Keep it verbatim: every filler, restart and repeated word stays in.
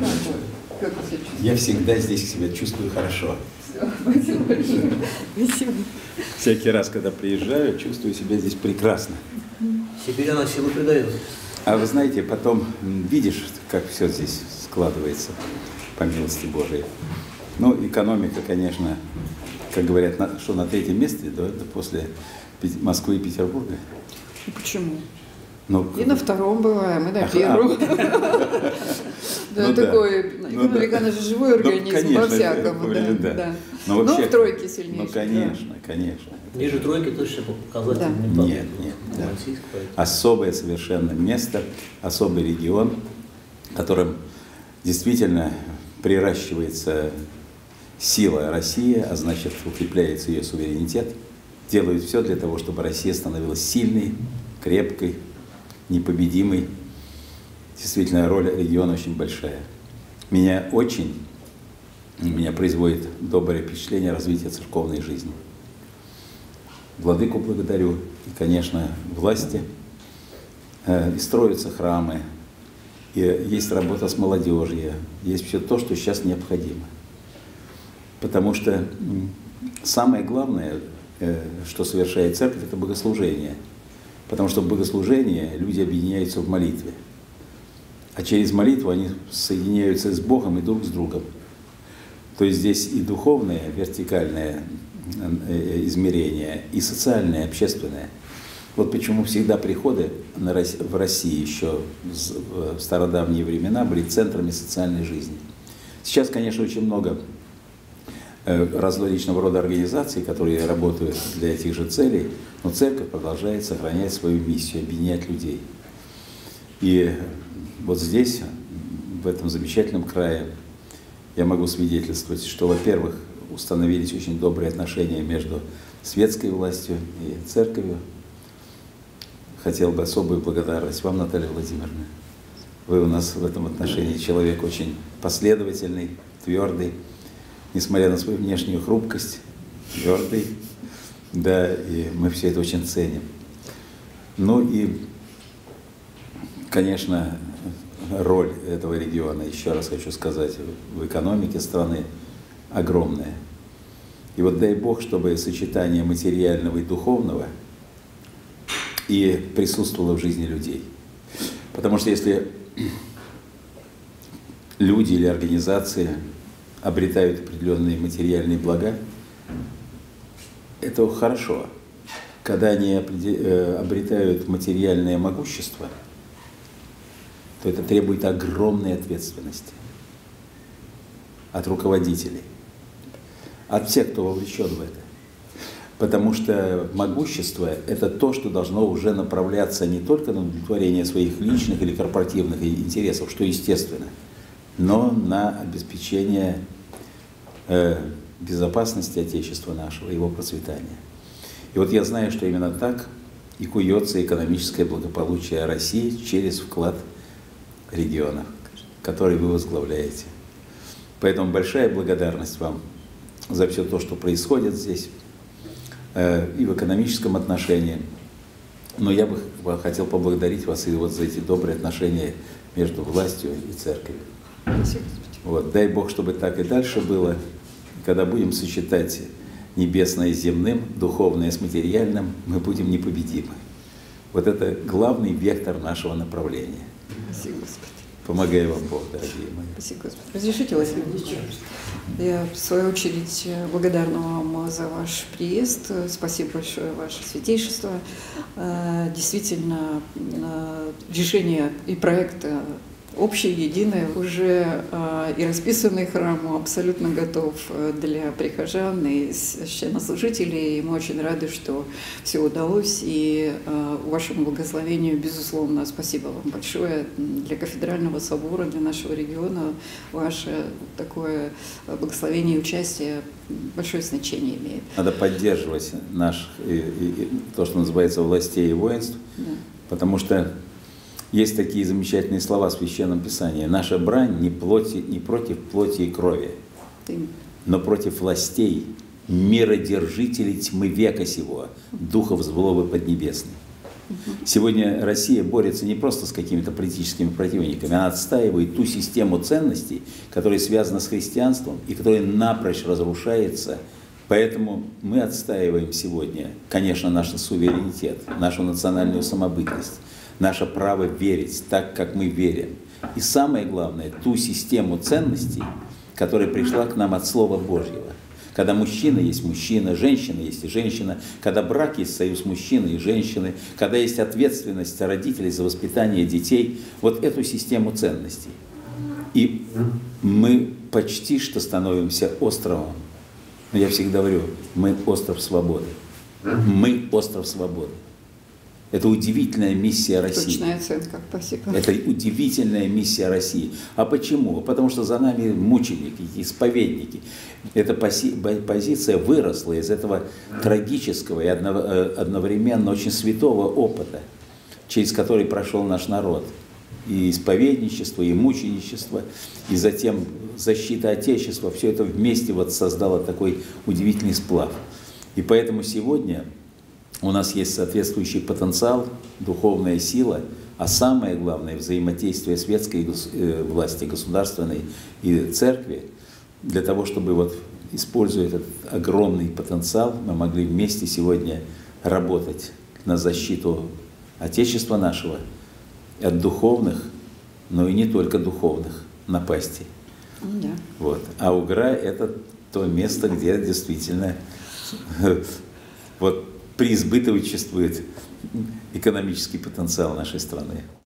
Да. Я всегда здесь себя чувствую хорошо. Всякий раз, когда приезжаю, чувствую себя здесь прекрасно. Теперь она силу придает. А вы знаете, потом видишь, как все здесь складывается, по милости Божией. Ну, экономика, конечно, как говорят, на, что на третьем месте, да, после Москвы и Петербурга. Почему? Ну, и на втором бываем, и на первом. Да, такой, экономика же живой организм, во всяком. Но в тройке сильнее. Ну, конечно, конечно. Ниже тройки точно показатель не падает. Нет, нет. Особое совершенно место, особый регион, которым действительно приращивается сила России, а значит, укрепляется ее суверенитет, делают все для того, чтобы Россия становилась сильной, крепкой, непобедимой. Действительно, роль региона очень большая. Меня очень, меня производит доброе впечатление развития церковной жизни. Владыку благодарю и, конечно, власти. И строятся храмы, и есть работа с молодежью, есть все то, что сейчас необходимо. Потому что самое главное, что совершает церковь, это богослужение. Потому что в богослужении люди объединяются в молитве. А через молитву они соединяются с Богом и друг с другом. То есть здесь и духовное, вертикальное измерение, и социальное, общественное. Вот почему всегда приходы в России еще в стародавние времена были центрами социальной жизни. Сейчас, конечно, очень много различного рода организаций, которые работают для этих же целей, но церковь продолжает сохранять свою миссию, объединять людей. И вот здесь, в этом замечательном крае, я могу свидетельствовать, что, во-первых, установились очень добрые отношения между светской властью и церковью. Хотел бы особую благодарность вам, Наталья Владимировна. Вы у нас в этом отношении человек очень последовательный, твердый. Несмотря на свою внешнюю хрупкость, твердый, да, и мы все это очень ценим. Ну и, конечно, роль этого региона, еще раз хочу сказать, в экономике страны огромная. И вот дай Бог, чтобы сочетание материального и духовного и присутствовало в жизни людей. Потому что если люди или организации обретают определенные материальные блага, это хорошо. Когда они обретают материальное могущество, то это требует огромной ответственности от руководителей, от всех, кто вовлечен в это. Потому что могущество – это то, что должно уже направляться не только на удовлетворение своих личных или корпоративных интересов, что естественно, но на обеспечение э, безопасности Отечества нашего, его процветания. И вот я знаю, что именно так и куется экономическое благополучие России через вклад регионов, который вы возглавляете. Поэтому большая благодарность вам за все то, что происходит здесь э, и в экономическом отношении. Но я бы хотел поблагодарить вас и вот за эти добрые отношения между властью и церковью. Вот, дай Бог, чтобы так и дальше было, когда будем сочетать небесное с земным, духовное с материальным, мы будем непобедимы. Вот это главный вектор нашего направления. Спасибо, Господи. Помогай вам Бог, дорогие мои. Спасибо, Господи. Разрешите, Владимир Ильич? Я, в свою очередь, благодарна вам за ваш приезд. Спасибо большое, ваше святейшество. Действительно, решение и проект общее, единое, уже э, и расписанный храм абсолютно готов для прихожан и священнослужителей. И мы очень рады, что все удалось. И э, вашему благословению, безусловно, спасибо вам большое для кафедрального собора, для нашего региона. Ваше такое благословение и участие большое значение имеет. Надо поддерживать наш, и, и, и, то, что называется, властей и воинств, да. Потому что есть такие замечательные слова в Священном Писании. Наша брань не, плоти, не против плоти и крови, но против властей, миродержителей тьмы века сего, духов злобы поднебесной. Сегодня Россия борется не просто с какими-то политическими противниками, она отстаивает ту систему ценностей, которая связана с христианством и которая напрочь разрушается. Поэтому мы отстаиваем сегодня, конечно, наш суверенитет, нашу национальную самобытность, наше право верить так, как мы верим. И самое главное, ту систему ценностей, которая пришла к нам от Слова Божьего. Когда мужчина есть мужчина, женщина есть и женщина, когда брак есть союз мужчины и женщины, когда есть ответственность родителей за воспитание детей, вот эту систему ценностей. И мы почти что становимся островом. Но я всегда говорю, мы остров свободы. Мы остров свободы. Это удивительная миссия России. Точная оценка, спасибо. Это удивительная миссия России. А почему? Потому что за нами мученики, исповедники. Эта пози позиция выросла из этого трагического и одновременно очень святого опыта, через который прошел наш народ. И исповедничество, и мученичество, и затем защита Отечества. Все это вместе вот создало такой удивительный сплав. И поэтому сегодня у нас есть соответствующий потенциал, духовная сила, а самое главное – взаимодействие светской власти, государственной и церкви, для того, чтобы, вот, используя этот огромный потенциал, мы могли вместе сегодня работать на защиту Отечества нашего от духовных, но и не только духовных напастей. Да. Вот. А Угра – это то место, где действительно вот преизбыточествует экономический потенциал нашей страны.